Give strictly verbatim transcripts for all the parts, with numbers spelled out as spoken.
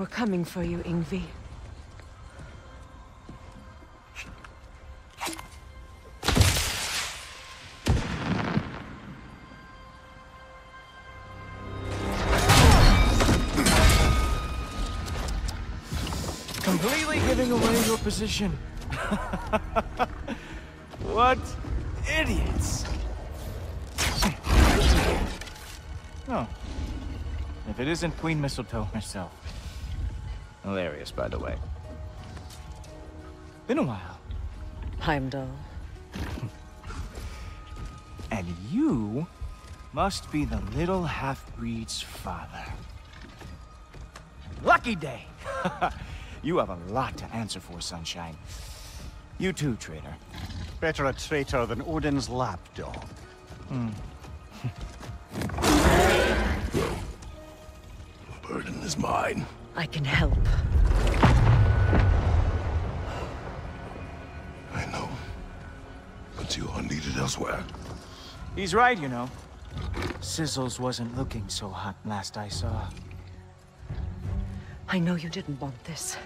We're coming for you, Ingvy. Completely giving away your position. What idiots! Oh. If it isn't Queen Mistletoe herself. Hilarious, by the way. Been a while. Heimdall. And you must be the little half-breed's father. Lucky day! You have a lot to answer for, Sunshine. You too, traitor. Better a traitor than Odin's lapdog. Hmm. Well, the burden is mine. I can help. I know. But you are needed elsewhere. He's right, you know. Sizzles wasn't looking so hot last I saw. I know you didn't want this.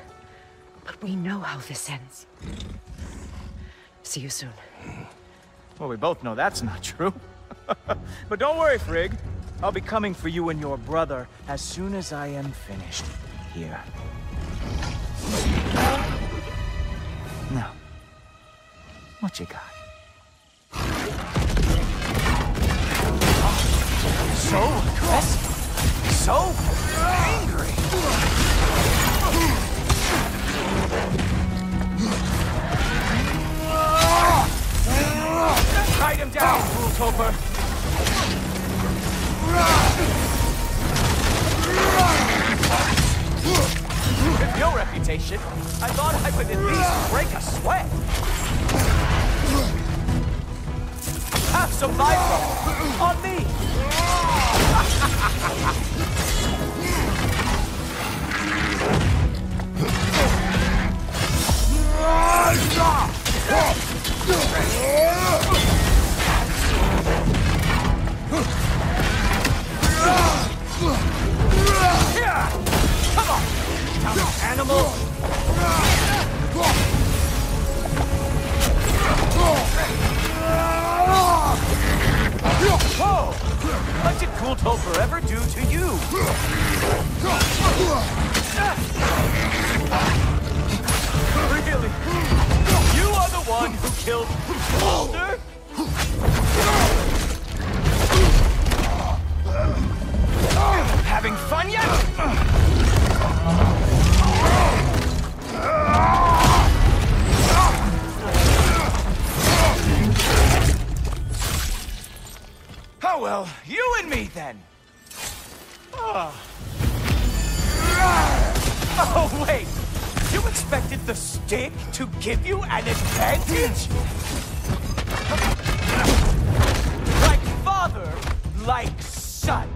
But we know how this ends. See you soon. Well, we both know that's not true. But don't worry, Frigg. I'll be coming for you and your brother as soon as I am finished here. Now, what you got? So aggressive. So angry. Hide him down, fool toper. With your reputation, I thought I would at least break a sweat. Have some vibro on me. Come on, dumb animal! Whoa! What did Cool Topher ever do to you? Really? You are the one who killed Balder? Having fun yet? Oh well, you and me then. Oh, oh wait, you expected the stick to give you an advantage? Like father, like son.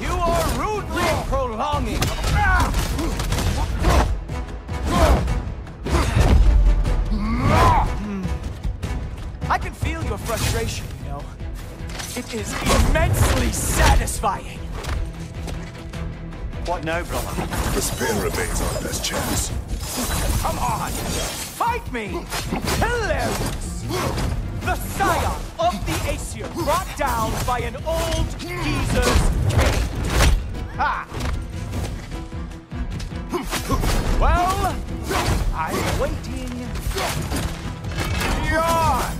You are rudely prolonging. I can feel your frustration, you know. It is immensely satisfying. What now, brother? The spear remains our best chance. Come on! Fight me! Hilarious! The scion of the Aesir, brought down by an old geezer's cane. Ha! Well, I'm waiting. Yawn!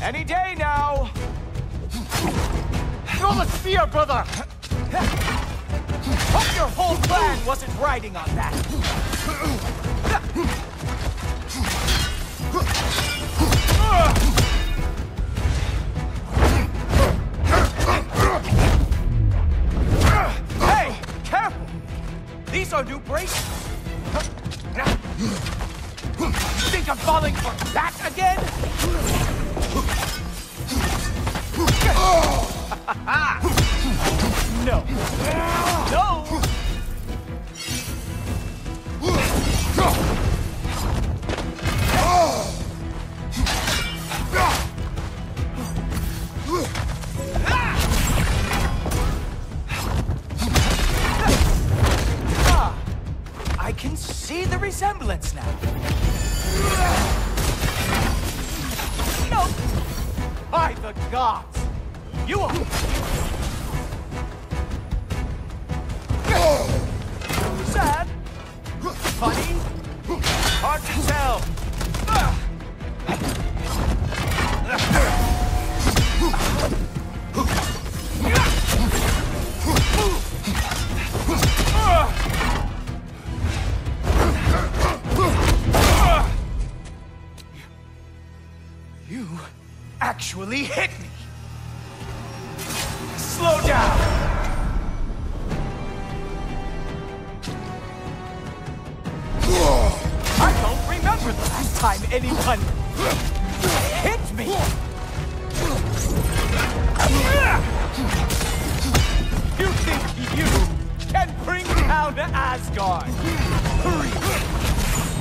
Any day now. Throw the spear, brother. Hope your whole clan wasn't riding on that. Hey, careful! These are new braces. Think of falling for that again? No. No. semblance now. No! By the gods! You are... Sad? Funny? Hard to tell. You actually hit me. Slow down. I don't remember the last time anyone hit me. You think you can bring down the Asgard? Hurry.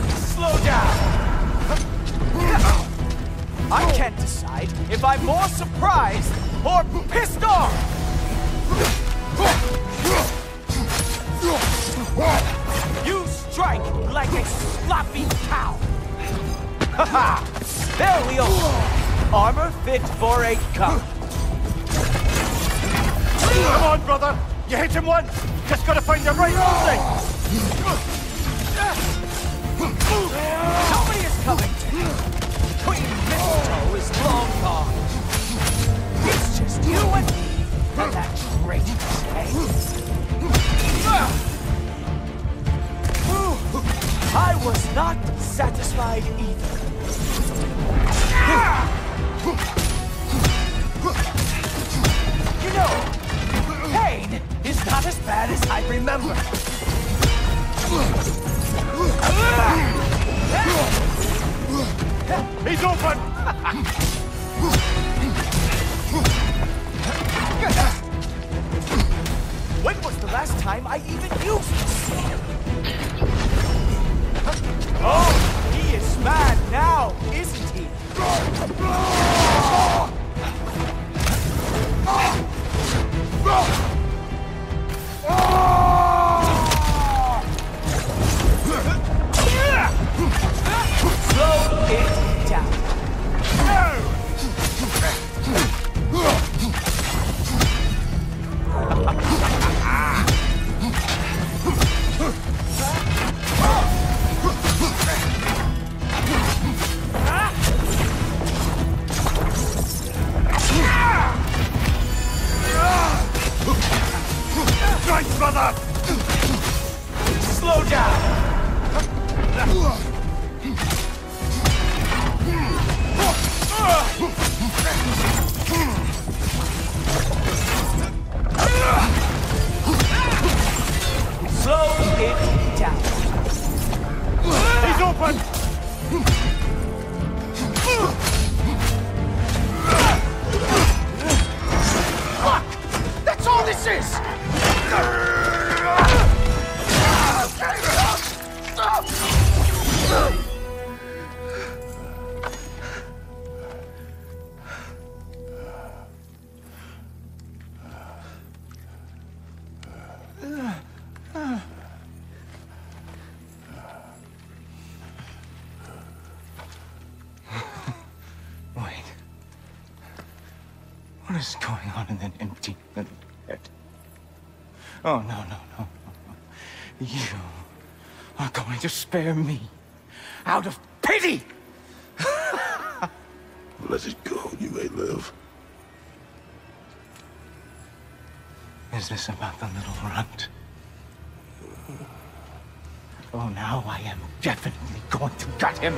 Slow down. I can't decide if I'm more surprised or pissed off! You strike like a sloppy cow! Haha! There we are! Armor fit for a cup! Come on, brother! You hit him once! Just gotta find the right thing! Somebody is coming to me! Toe is long gone. It's just you and me and that great tank. I was not satisfied either. You know, pain is not as bad as I remember. He's open! When was the last time I even used this? Oh, he is mad now, isn't he? Slow it down. Right, brother. Slow down. Slow it down. He's open! Fuck! That's all this is! What is going on in that empty little head? Oh, no, no, no, no. You are going to spare me out of pity! Let it go, you may live. Is this about the little runt? Oh, now I am definitely going to gut him.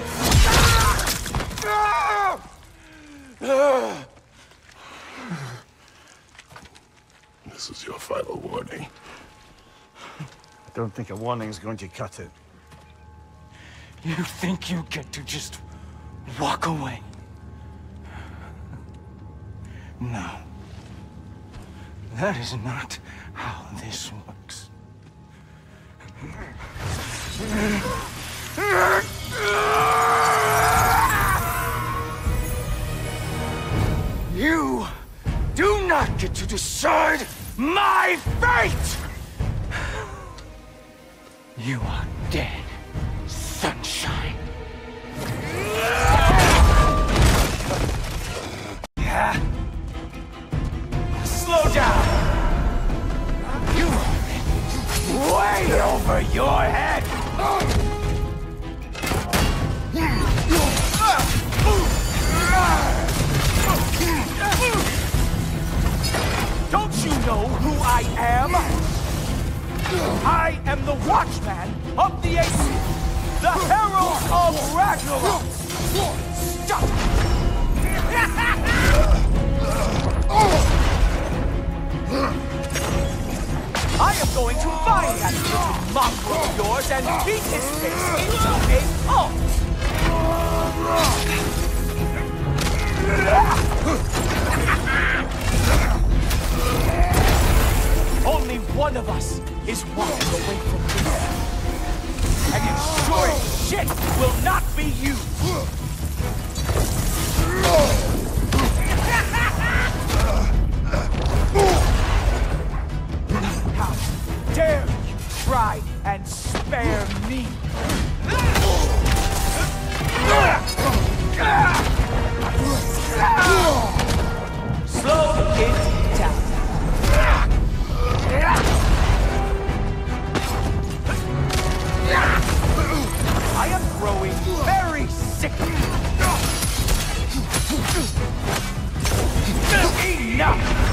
This is your final warning. I don't think a warning's going to cut it. You think you get to just walk away? No. That is not how this works. You do not get to decide my fate! You are dead. sunshine. Yeah. Slow down. You are way over your head. Don't you know who I am? I am the Watchman of the Aesir, the Herald of Ragnarok. Stop! I am going to find that stupid monster of yours and beat his face into a halt. Only one of us is walking away from this, and ensuring shit will not be you! How dare you try and spare me? Slow it down. I am growing very sick. Enough!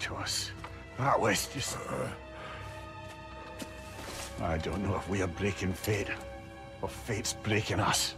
To us. That was just... I don't know if we are breaking fate, or fate's breaking us.